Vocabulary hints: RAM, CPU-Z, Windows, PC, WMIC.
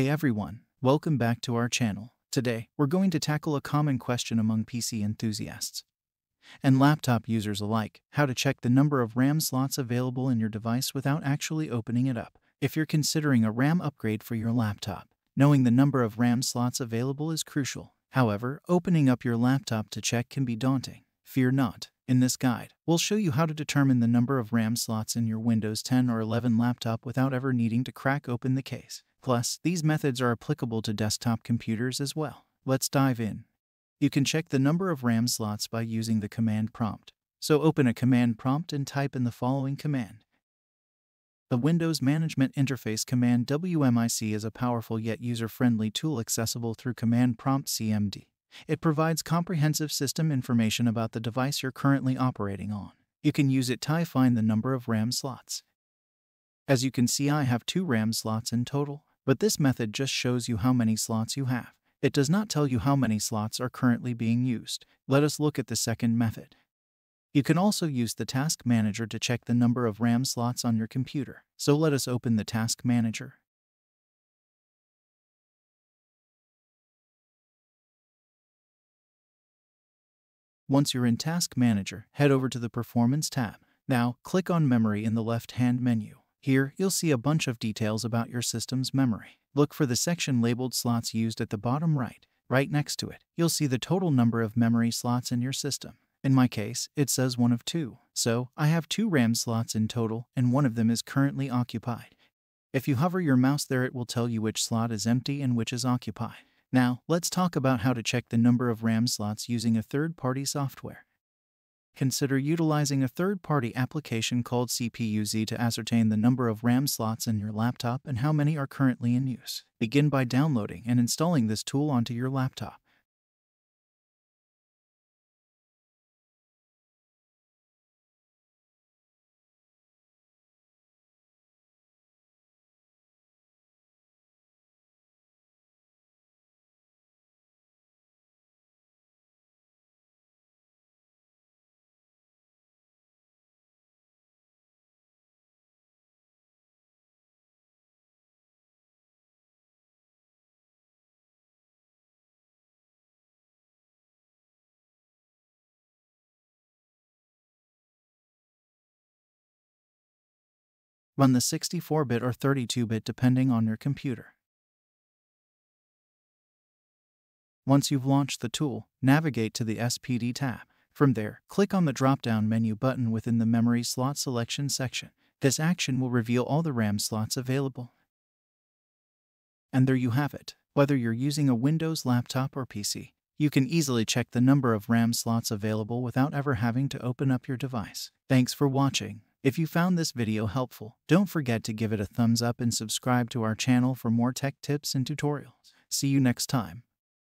Hey everyone, welcome back to our channel. Today, we're going to tackle a common question among PC enthusiasts and laptop users alike: how to check the number of RAM slots available in your device without actually opening it up. If you're considering a RAM upgrade for your laptop, knowing the number of RAM slots available is crucial. However, opening up your laptop to check can be daunting. Fear not. In this guide, we'll show you how to determine the number of RAM slots in your Windows 10 or 11 laptop without ever needing to crack open the case. Plus, these methods are applicable to desktop computers as well. Let's dive in. You can check the number of RAM slots by using the command prompt. So open a command prompt and type in the following command. The Windows Management Interface command WMIC is a powerful yet user-friendly tool accessible through command prompt CMD. It provides comprehensive system information about the device you're currently operating on. You can use it to find the number of RAM slots. As you can see, I have 2 RAM slots in total, but this method just shows you how many slots you have. It does not tell you how many slots are currently being used. Let us look at the second method. You can also use the Task Manager to check the number of RAM slots on your computer. So let us open the Task Manager. Once you're in Task Manager, head over to the Performance tab. Now, click on Memory in the left-hand menu. Here, you'll see a bunch of details about your system's memory. Look for the section labeled Slots Used at the bottom right. Right next to it, you'll see the total number of memory slots in your system. In my case, it says 1 of 2. So, I have 2 RAM slots in total, and one of them is currently occupied. If you hover your mouse there, it will tell you which slot is empty and which is occupied. Now, let's talk about how to check the number of RAM slots using a third-party software. Consider utilizing a third-party application called CPU-Z to ascertain the number of RAM slots in your laptop and how many are currently in use. Begin by downloading and installing this tool onto your laptop. Run the 64-bit or 32-bit depending on your computer. Once you've launched the tool, navigate to the SPD tab. From there, click on the drop-down menu button within the Memory Slot Selection section. This action will reveal all the RAM slots available. And there you have it. Whether you're using a Windows laptop or PC, you can easily check the number of RAM slots available without ever having to open up your device. Thanks for watching. If you found this video helpful, don't forget to give it a thumbs up and subscribe to our channel for more tech tips and tutorials. See you next time.